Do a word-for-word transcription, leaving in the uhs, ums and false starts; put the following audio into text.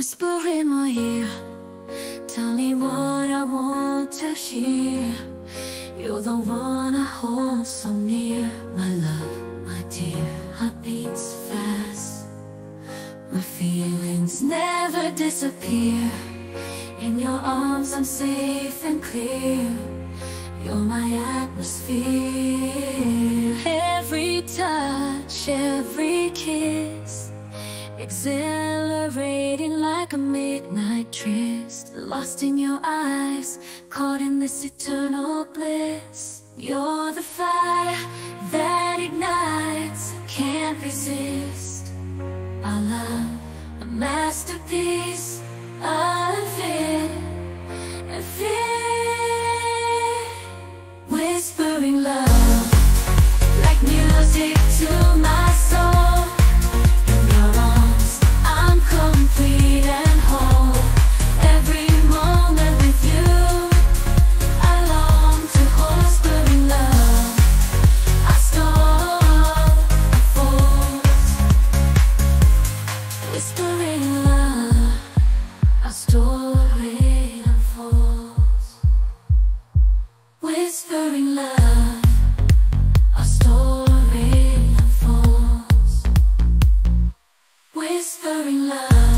Whisper in my ear, tell me what I want to hear. You're the one I hold so near, my love, my dear. Heart beats fast, my feelings never disappear. In your arms I'm safe and clear. You're my atmosphere. Every touch, every kiss, exhilarating like a midnight tryst. Lost in your eyes, caught in this eternal bliss. You're the fire that ignites, can't resist. Our love, a masterpiece of it and fear. Whispering love, like music to my soul. Whispering love.